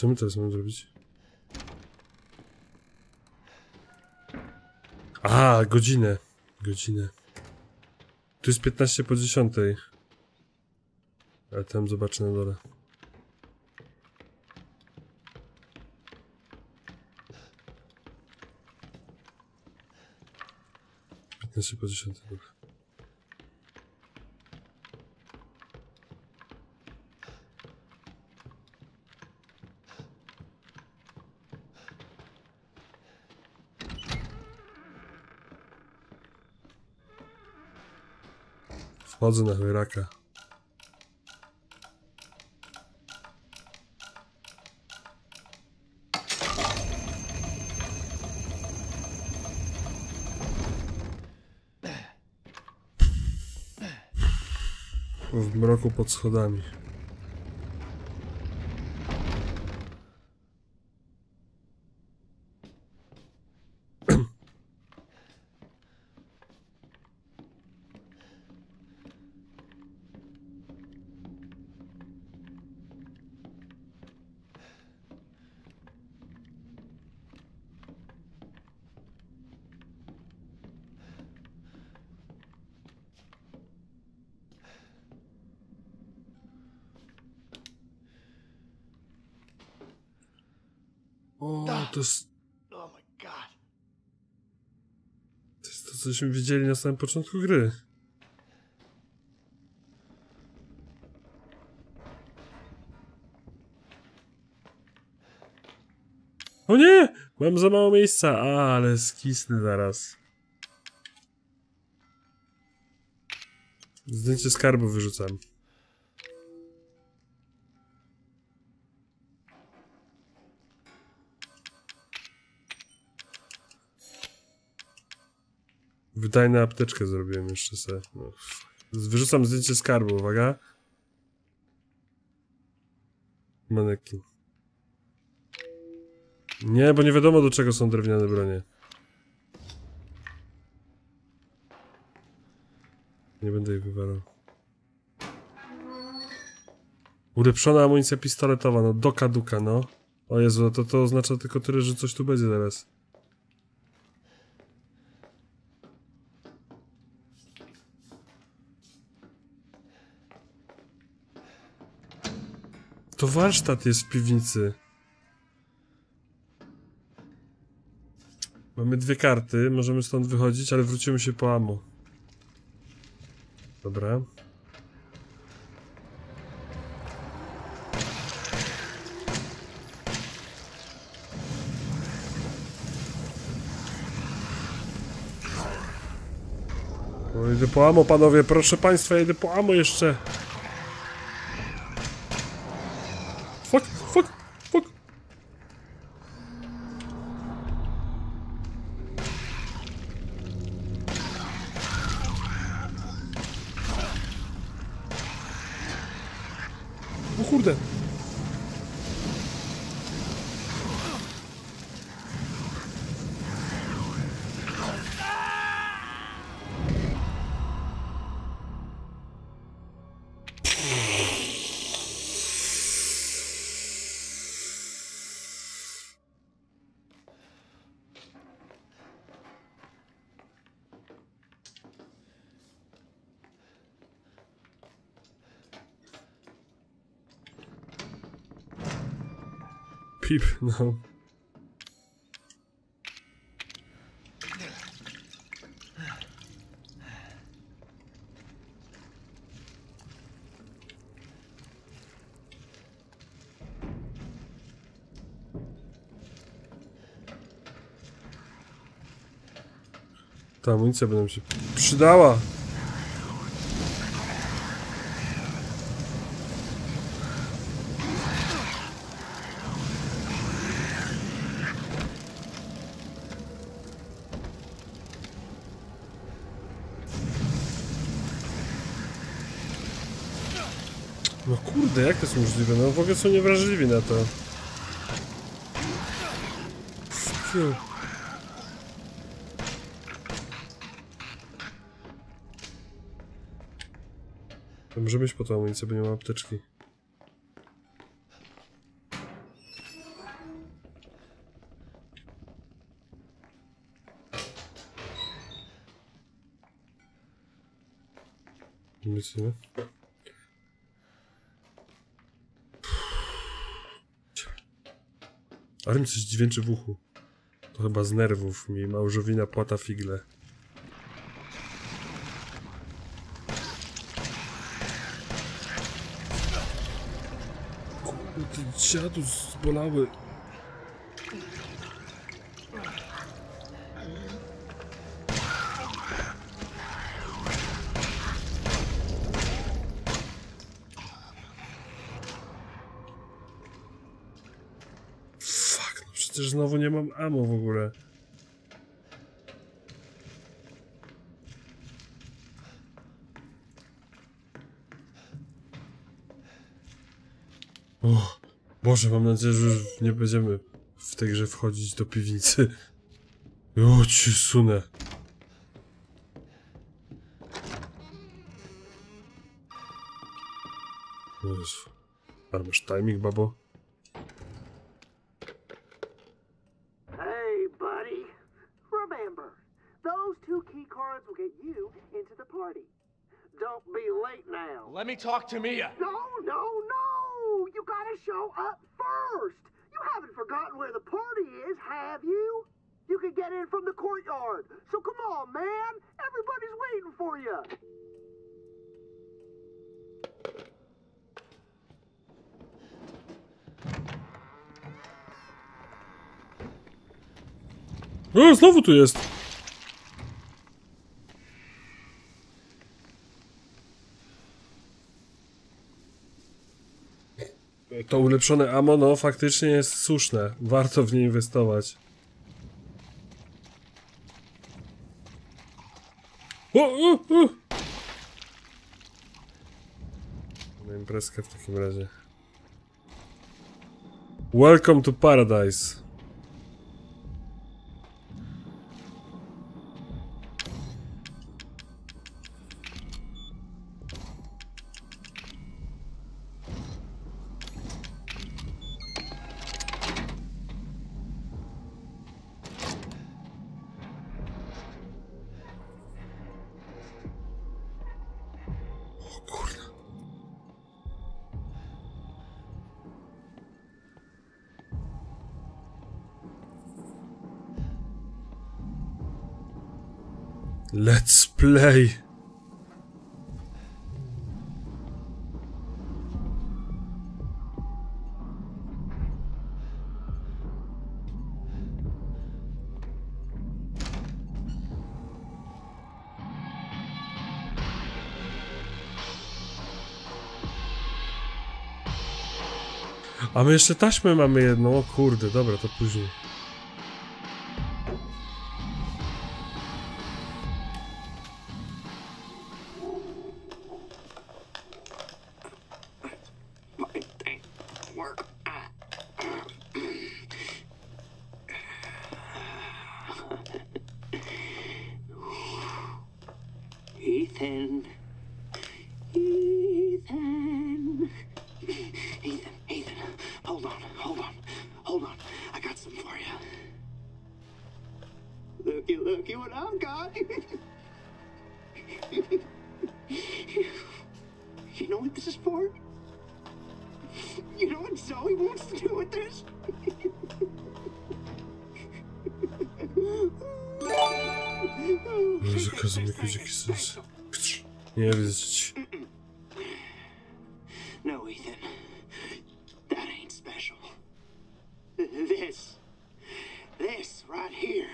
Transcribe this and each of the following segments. Co my teraz mamy zrobić? A, godzinę. Godzinę. Tu jest 15 po 10. Ale tam zobaczę na dole. Po 10. Wchodzę na chwyraka. W mroku pod schodami. To jest to, cośmy widzieli na samym początku gry. O nie! Mam za mało miejsca. A, ale skisnę zaraz. Zdjęcie skarbu wyrzucam. Wydajną apteczkę zrobiłem jeszcze sobie. No. Wyrzucam zdjęcie skarbu, uwaga. Manekin. Nie, bo nie wiadomo do czego są drewniane bronie. Nie będę ich wywalał. Ulepszona amunicja pistoletowa, no do kaduka, no. O Jezu, to oznacza tylko tyle, że coś tu będzie zaraz. To warsztat jest w piwnicy. Mamy dwie karty, możemy stąd wychodzić, ale wrócimy się po ammo. Dobra. O, idę po ammo, panowie, proszę państwa, ja idę po ammo jeszcze. Fuck, fuck, fuck. O kurde. No. Ta amunicja by nam się przydała. No kurde, jak to jest możliwe? No w ogóle są niewrażliwi na to. To może być po tą amunicję, bo nie ma apteczki. Myślę. Ale mi coś dźwięczy w uchu. To chyba z nerwów mi małżowina płata figle. Kurde, ty dziadu zbolały. Przecież znowu nie mam ammo w ogóle. O, Boże, mam nadzieję, że już nie będziemy w tej grze wchodzić do piwnicy. O, ci sunę. Ale masz timing, babo. Let me talk to Mia. No! You gotta show up first! You haven't forgotten where the party is, have you? You can get in from the courtyard. So come on, man! Everybody's waiting for you! O, znowu tu jest! To ulepszone ammo, no faktycznie jest słuszne. Warto w nie inwestować. Na imprezkę w takim razie. Welcome to Paradise. Let's play. A my jeszcze taśmę mamy jedną, o kurde, dobra, to później. Ethan, hold on, I got some for you. Looky what I've got. You know what this is for? You know what Zoe wants to do with this? Zakazał mi jakiś sens. Nie widzieć. No, Ethan, that ain't special. This right here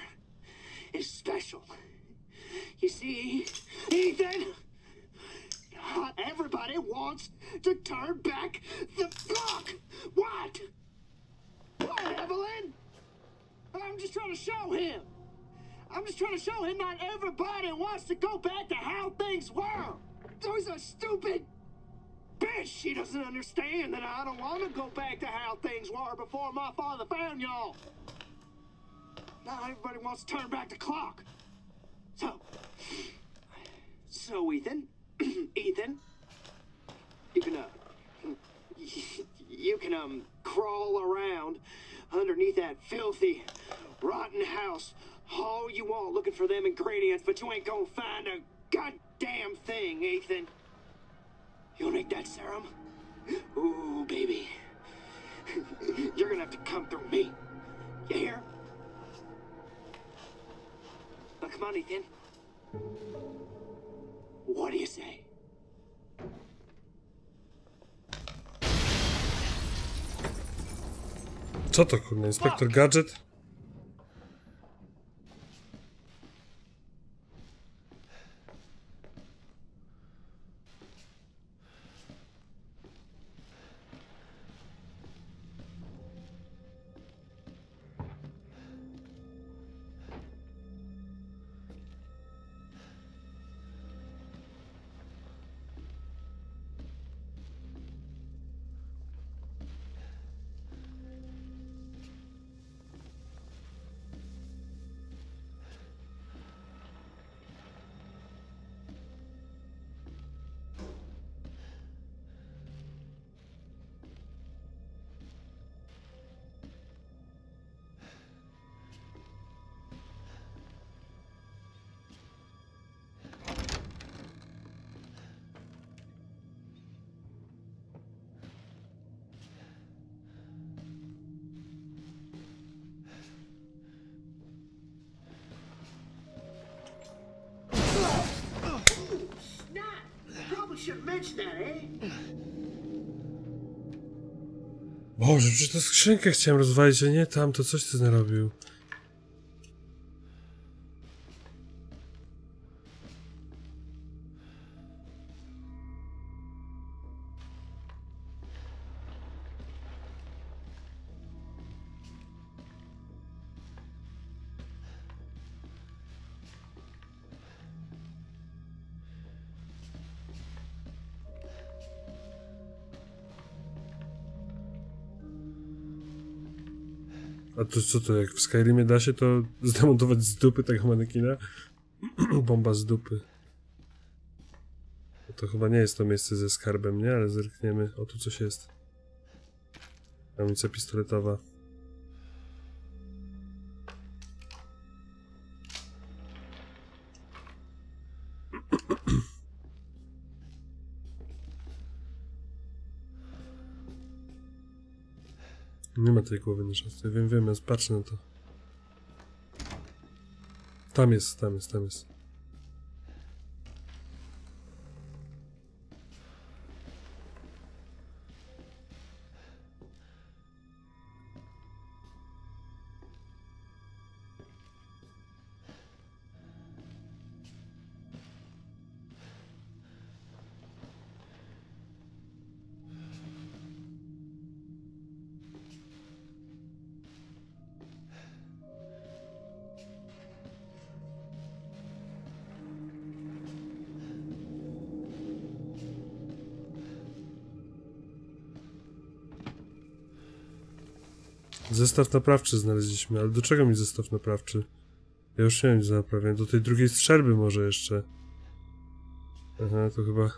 is special. You see, Ethan, not everybody wants to turn back the clock. What, Evelyn? I'm just trying to show him. Not everybody wants to go back to how things were. So he's a stupid bitch. She doesn't understand that I don't want to go back to how things were before my father found y'all. Now everybody wants to turn back the clock. So Ethan, you can crawl around underneath that filthy, rotten house. Oh, you all looking for them ingredients, but you ain't gonna find a goddamn thing, Ethan. You'll need that serum. Ooh, baby. You're gonna have to come through me. You hear? Now, come on, Ethan. What do you say? Co to, kurwa, inspektor Gadżet? Boże, przecież tę skrzynkę chciałem rozwalić, a nie tamto, coś ty narobił. A to co to, jak w Skyrimie da się to zdemontować z dupy tego manekina? Bomba z dupy. To chyba nie jest to miejsce ze skarbem, nie? Ale zerkniemy. O, tu coś jest. Amunicja pistoletowa. Nie ma tej głowy na szczęście. Wiem, ja patrzę na to. Tam jest. Zestaw naprawczy znaleźliśmy, ale do czego mi zestaw naprawczy? Ja już nie wiem, co naprawiam. Do tej drugiej strzelby może jeszcze. Aha, to chyba...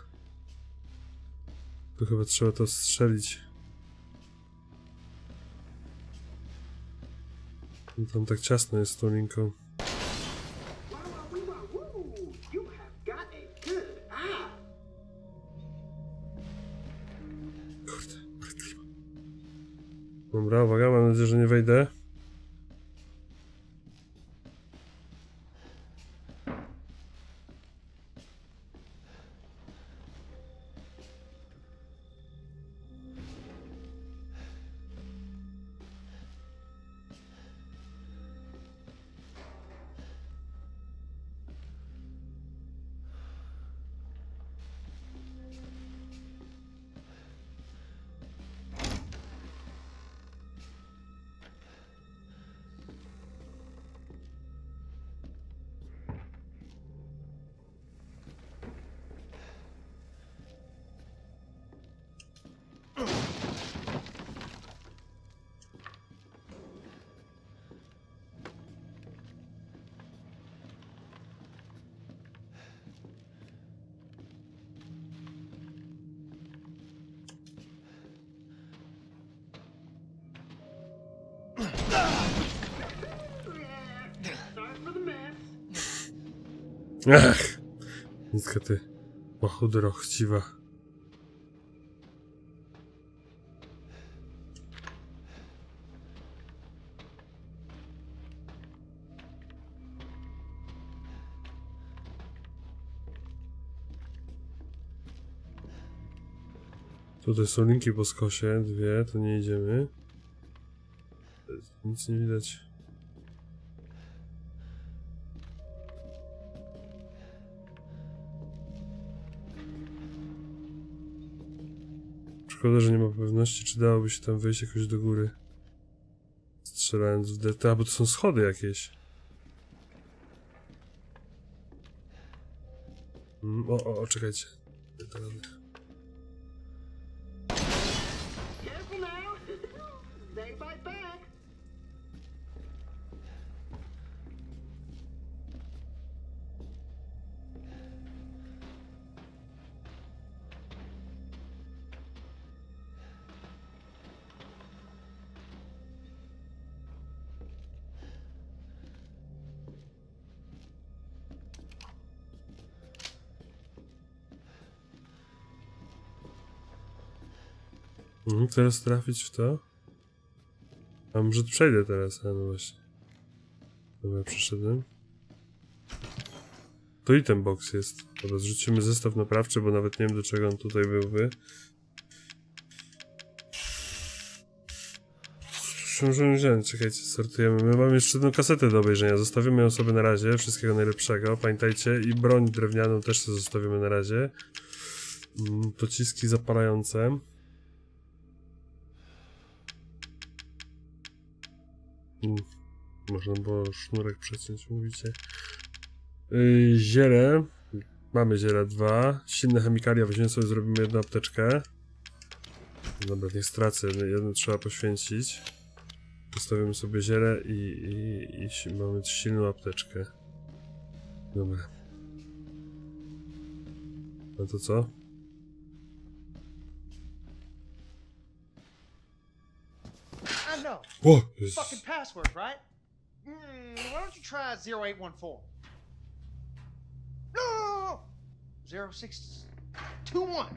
Tu chyba trzeba to strzelić. No tam tak ciasno jest z tą linką. Dobra, uwaga, mam nadzieję, że nie wejdę. Ach, niska ty, łachudro chciwa. Tutaj są linki po skosie, dwie, to nie idziemy. Nic nie widać. Szkoda, że nie ma pewności, czy dałoby się tam wejść jakoś do góry. Strzelając w delta, bo to są schody jakieś. O, czekajcie. Mógł teraz trafić w to? A może przejdę teraz, a no właśnie. Dobra, przeszedłem. To i ten box jest. Dobra, zrzucimy zestaw naprawczy, bo nawet nie wiem do czego on tutaj byłby. Możemy wziąć, czekajcie, sortujemy. My mamy jeszcze jedną kasetę do obejrzenia. Zostawimy ją sobie na razie, wszystkiego najlepszego, pamiętajcie. I broń drewnianą też sobie zostawimy na razie. Pociski zapalające. Można było sznurek przeciąć, mówicie. Ziele. Mamy ziele 2. Silne chemikalia, weźmiemy sobie, zrobimy jedną apteczkę. Dobra, niech stracę, jedno trzeba poświęcić. Postawimy sobie ziele i mamy silną apteczkę. Dobra. No to co? Whoa, fucking password, right? Why don't you try 0814? No, 0621.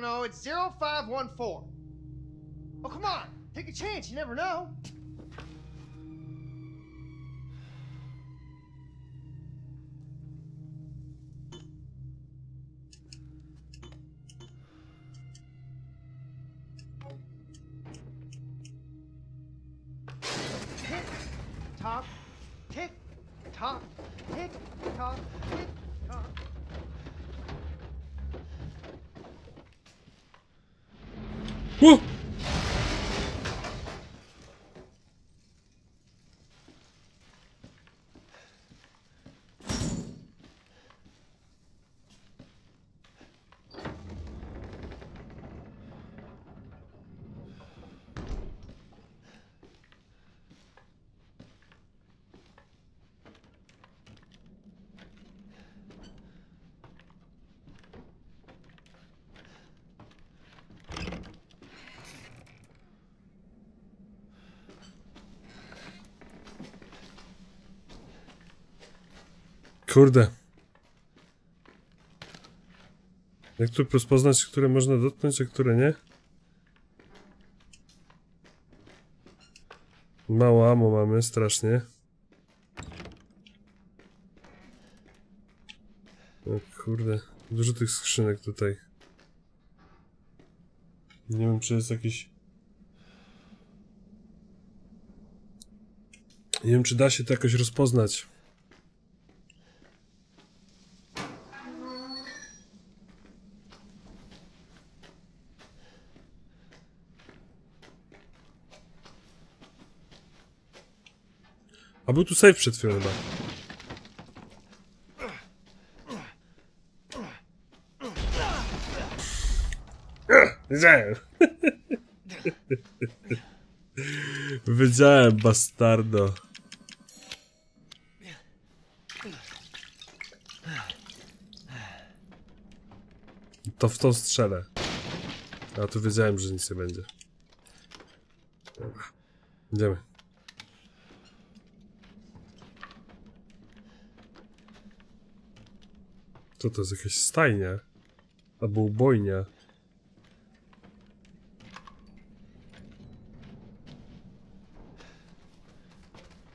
No, it's 0514. Oh, come on, take a chance. You never know. Kurde. Jak tu rozpoznać, które można dotknąć, a które nie? Mało ammo mamy, strasznie. O kurde, dużo tych skrzynek tutaj. Nie wiem, czy jest jakiś... Nie wiem, czy da się to jakoś rozpoznać. A był tu safe przed chwilą chyba. Wiedziałem. Wiedziałem, bastardo. To w to strzelę. A tu wiedziałem, że nic nie będzie. Dobra. Idziemy. Co to jest? Jakaś stajnia? Albo ubojnia?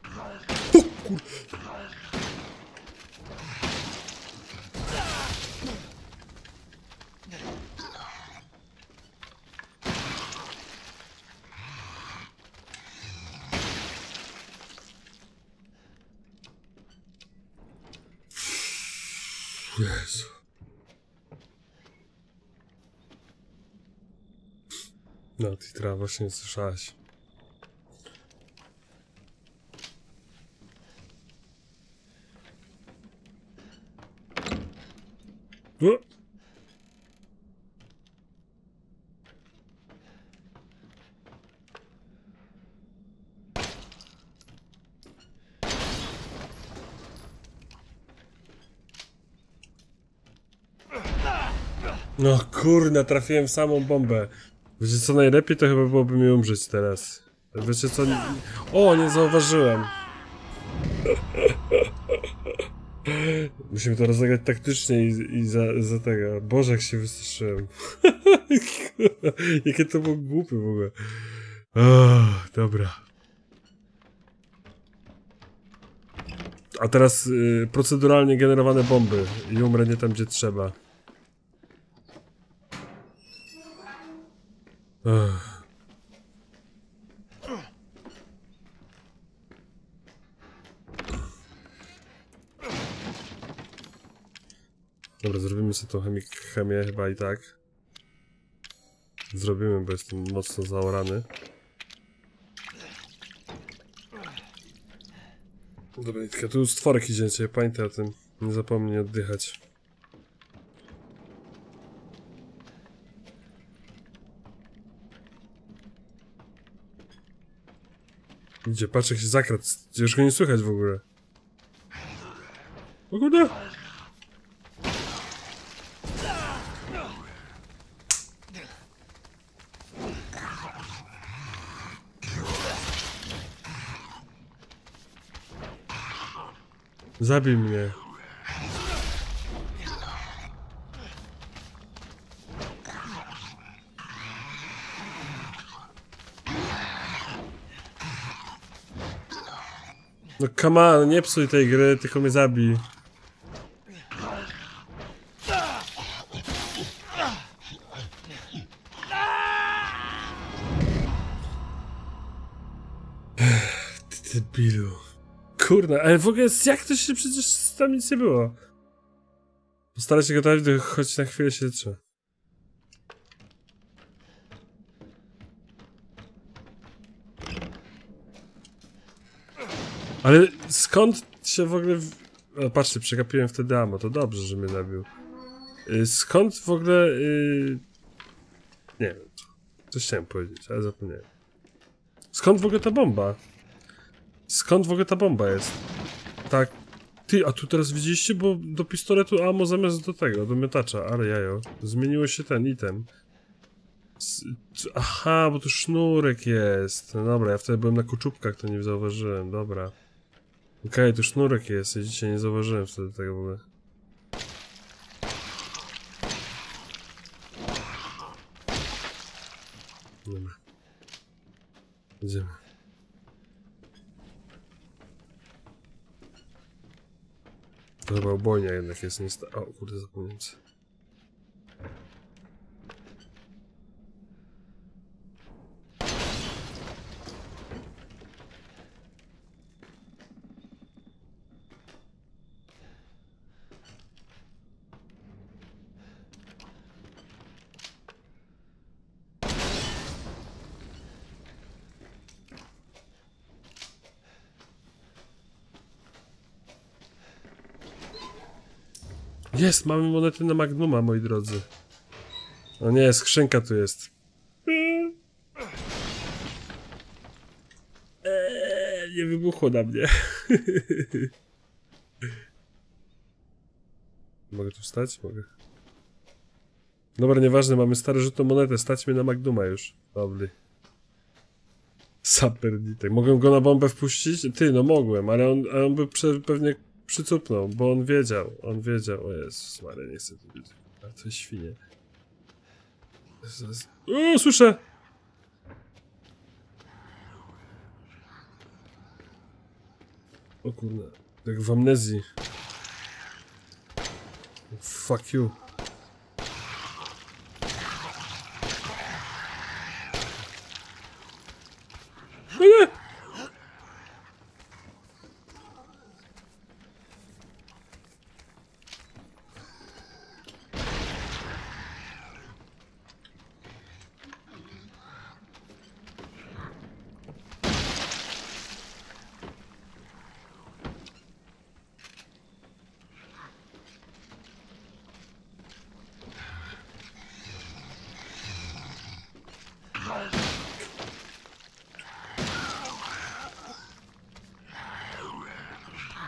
O kur... Jezu. No, Titra, właśnie słyszałaś. No kurna, trafiłem w samą bombę. Wiecie co, najlepiej to chyba byłoby mi umrzeć teraz. Wiecie co... O, nie zauważyłem. Musimy to rozegrać taktycznie i za tego. Boże, jak się wystraszyłem. Jakie to było głupie w ogóle. Dobra. A teraz proceduralnie generowane bomby. I umrę nie tam, gdzie trzeba. Dobra, zrobimy sobie tą chemię chyba i tak. Zrobimy, bo jestem mocno zaorany. Dobra, Nitka, tu już stworek idzie, pamiętaj o tym. Nie zapomnij oddychać. Idzie, patrz jak się zakradł, już go nie słychać w ogóle. O kurde! Zabij mnie. No come on, nie psuj tej gry, tylko mnie zabij. Ty debilu. Kurna, ale w ogóle jak to się przecież tam nic nie było. Postaraj się gotować, gdy choć na chwilę się trzeba. Ale skąd się w ogóle... O, patrzcie, przegapiłem wtedy ammo, to dobrze, że mnie zabił. Skąd w ogóle... Nie wiem, coś chciałem powiedzieć, ale zapomniałem. Skąd w ogóle ta bomba? Skąd w ogóle ta bomba jest? Tak... Ty, a tu teraz widzieliście, bo do pistoletu ammo zamiast do tego, do miotacza, ale jajo. Zmieniło się ten item. Aha, bo tu sznurek jest. No dobra, ja wtedy byłem na koczupkach, to nie zauważyłem, dobra. Okej, tu sznurek jest i dzisiaj nie zauważyłem wtedy tego w ogóle. Dobra. Idziemy. To chyba obojnia jednak jest, nie sta... O kurde, zapomniałem się. Jest, mamy monety na Magnuma, moi drodzy. O nie, skrzynka tu jest. Nie wybuchło na mnie. Mogę tu wstać? Mogę. Dobra, nieważne, mamy starożytną monetę, stać mnie na Magnuma już. Dobry. Saper Nitek. Mogłem go na bombę wpuścić? Ty, no mogłem, ale on by pewnie... Przycupnął, bo on wiedział, o Jezus Maria, nie chcę tu być, a to jest świnie. Uuu, słyszę! O kurde, jak w amnezji. Fuck you.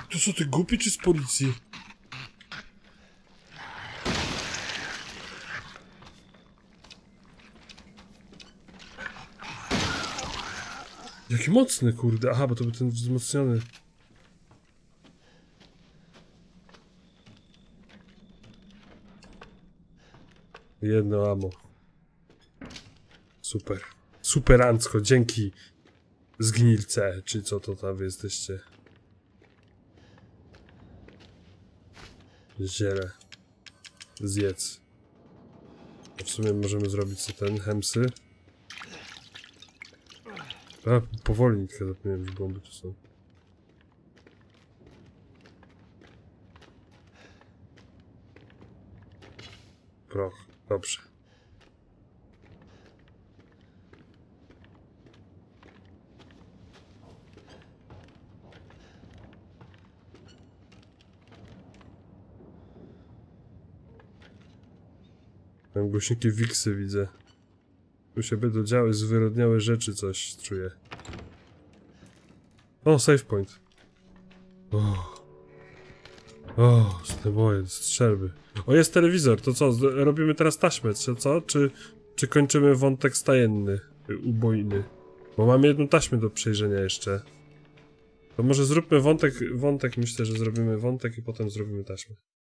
To co, ty głupi czy z policji? Jaki mocny, kurde. Aha, bo to był ten wzmocniony. Jedno amo. Super. Superancko, dzięki zgnilce, czy co to tam wy jesteście. Ziele. Zjedz. W sumie możemy zrobić co ten, hemsy. A, powoli nitkę zapomniałem, że bomby tu są. Proch, dobrze. Mam głośniki Wiksy, widzę. Tu się będą działy zwyrodniałe rzeczy, coś czuję. O, save point. O, boję, strzelby. O, jest telewizor, to co? Robimy teraz taśmę, czy co? Czy kończymy wątek stajenny, ubojny? Bo mamy jedną taśmę do przejrzenia jeszcze. To może zróbmy wątek, myślę, że zrobimy wątek i potem zrobimy taśmę.